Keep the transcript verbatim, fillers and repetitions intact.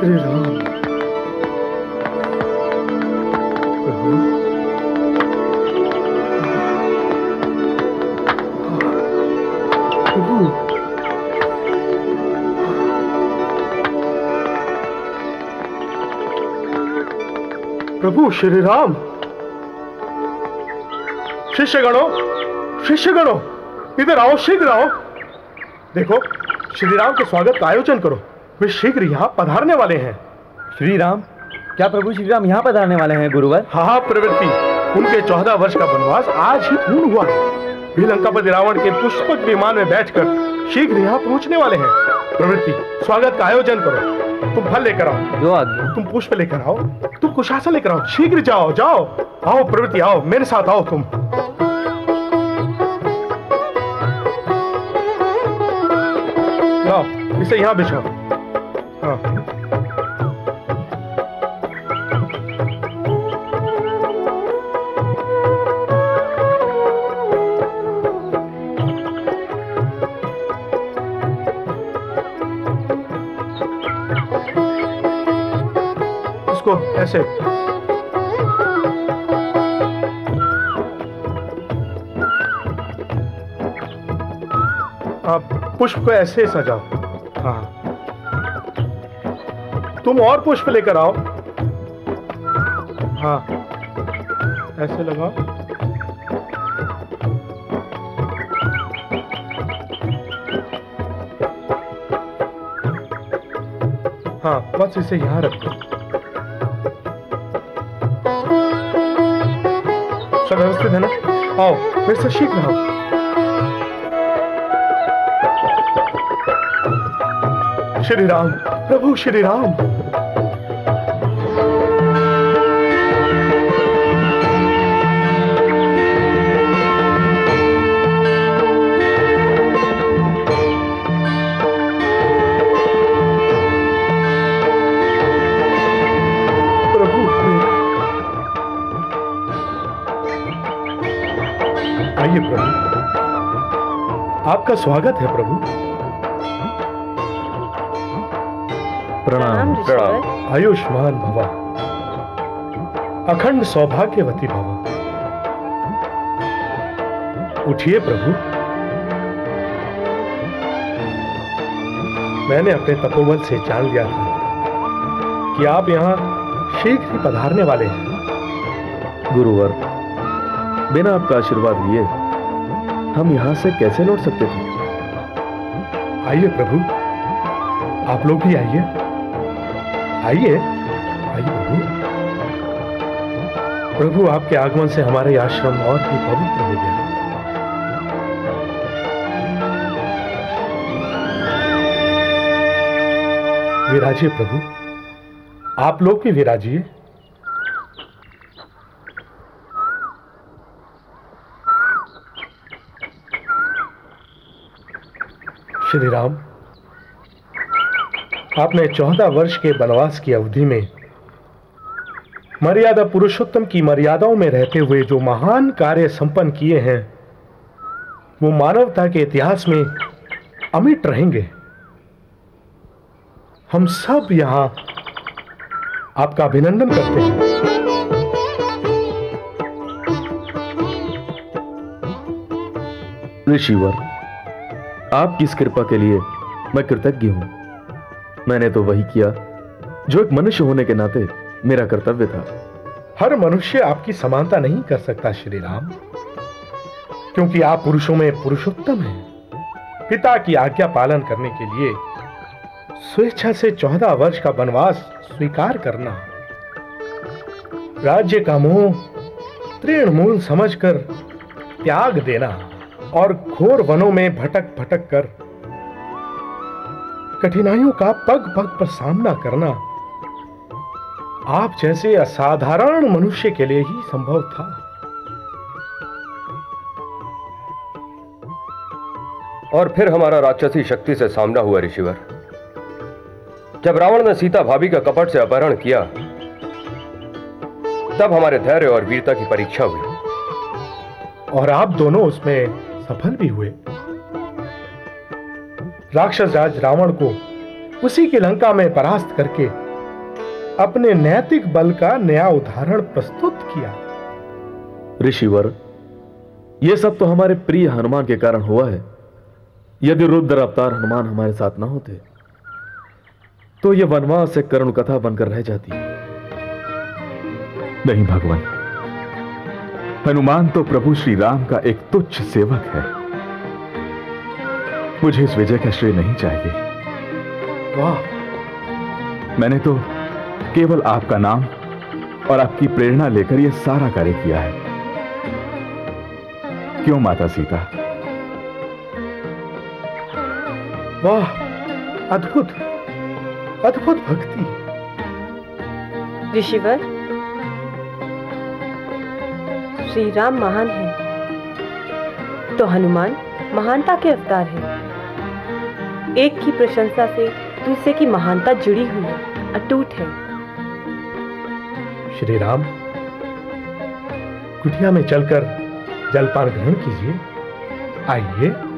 श्री राम, प्रभु प्रभु प्रभु श्री राम। शिष्यगणों शिष्यगणों इधर आओ, शीघ्र आओ। देखो, श्री राम के स्वागत का आयोजन करो, वे शीघ्र यहाँ पधारने वाले हैं। श्री राम? क्या प्रभु श्री राम यहाँ पधारने वाले हैं गुरुवर? हाँ प्रवृत्ति, उनके चौदह वर्ष का वनवास आज ही पूर्ण हुआ है। लंकापति रावण के पुष्पक विमान में बैठकर शीघ्र यहाँ पहुँचने वाले हैं। प्रवृत्ति, स्वागत का आयोजन करो। तुम फल लेकर आओ, तुम पुष्प लेकर आओ, तुम कुशासन लेकर आओ। शीघ्र जाओ जाओ, आओ प्रवृत्ति आओ, मेरे साथ आओ। तुम लाओ, इसे यहाँ बिछाओ। हाँ। इसको ऐसे आप पुष्प को ऐसे सजाओ। हाँ, तुम और पुष्प लेकर आओ। हाँ, ऐसे लगाओ। हाँ, बस इसे यहाँ रखो। सब व्यवस्थित है ना? आओ मेरे से, शीघ्र आओ। श्री राम, प्रभु श्री राम। प्रभु, आइए प्रभु, आपका स्वागत है प्रभु। प्रणाम प्रणाम। आयुष्मान भवा, अखंड सौभाग्यवती भवा। उठिए प्रभु, मैंने अपने तपोबल से जान लिया था कि आप यहाँ शीघ्र ही पधारने वाले हैं। गुरुवर, बिना आपका आशीर्वाद लिए हम यहाँ से कैसे लौट सकते थे। आइए प्रभु, आप लोग भी आइए, आइए आइए प्रभु। प्रभु, आपके आगमन से हमारे आश्रम और भी पवित्र हो गया। विराजिए प्रभु, आप लोग भी विराजिए। श्री राम, आपने चौदह वर्ष के वनवास की अवधि में मर्यादा पुरुषोत्तम की मर्यादाओं में रहते हुए जो महान कार्य संपन्न किए हैं, वो मानवता के इतिहास में अमिट रहेंगे। हम सब यहाँ आपका अभिनंदन करते हैं। ऋषिवर, आपकी इस कृपा के लिए मैं कृतज्ञ हूँ। मैंने तो वही किया जो एक मनुष्य होने के नाते मेरा कर्तव्य था। हर मनुष्य आपकी समानता नहीं कर सकता श्री राम, क्योंकि आप पुरुषों में पुरुषोत्तम हैं। पिता की आज्ञा पालन करने के लिए स्वेच्छा से चौदह वर्ष का वनवास स्वीकार करना, राज्य का मोह तृणमूल समझकर त्याग देना और घोर वनों में भटक भटक कर कठिनाइयों का पग पग पर सामना करना आप जैसे असाधारण मनुष्य के लिए ही संभव था। और फिर हमारा राक्षसी शक्ति से सामना हुआ ऋषिवर। जब रावण ने सीता भाभी का कपट से अपहरण किया, तब हमारे धैर्य और वीरता की परीक्षा हुई और आप दोनों उसमें सफल भी हुए। राक्षस राज रावण को उसी की लंका में परास्त करके अपने नैतिक बल का नया उदाहरण प्रस्तुत किया। ऋषिवर, यह सब तो हमारे प्रिय हनुमान के कारण हुआ है। यदि रुद्र अवतार हनुमान हमारे साथ ना होते तो यह वनवास एक करुण कथा बनकर रह जाती। नहीं भगवान, हनुमान तो प्रभु श्री राम का एक तुच्छ सेवक है। मुझे इस विजय का श्रेय नहीं चाहिए। वाह, मैंने तो केवल आपका नाम और आपकी प्रेरणा लेकर यह सारा कार्य किया है। क्यों माता सीता? वाह, अद्भुत अद्भुत भक्ति। ऋषिवर, श्री राम महान है तो हनुमान महानता के अवतार है। एक की प्रशंसा से दूसरे की महानता जुड़ी हुई है, अटूट है। श्री राम, कुटिया में चलकर जलपान ग्रहण कीजिए। आइए।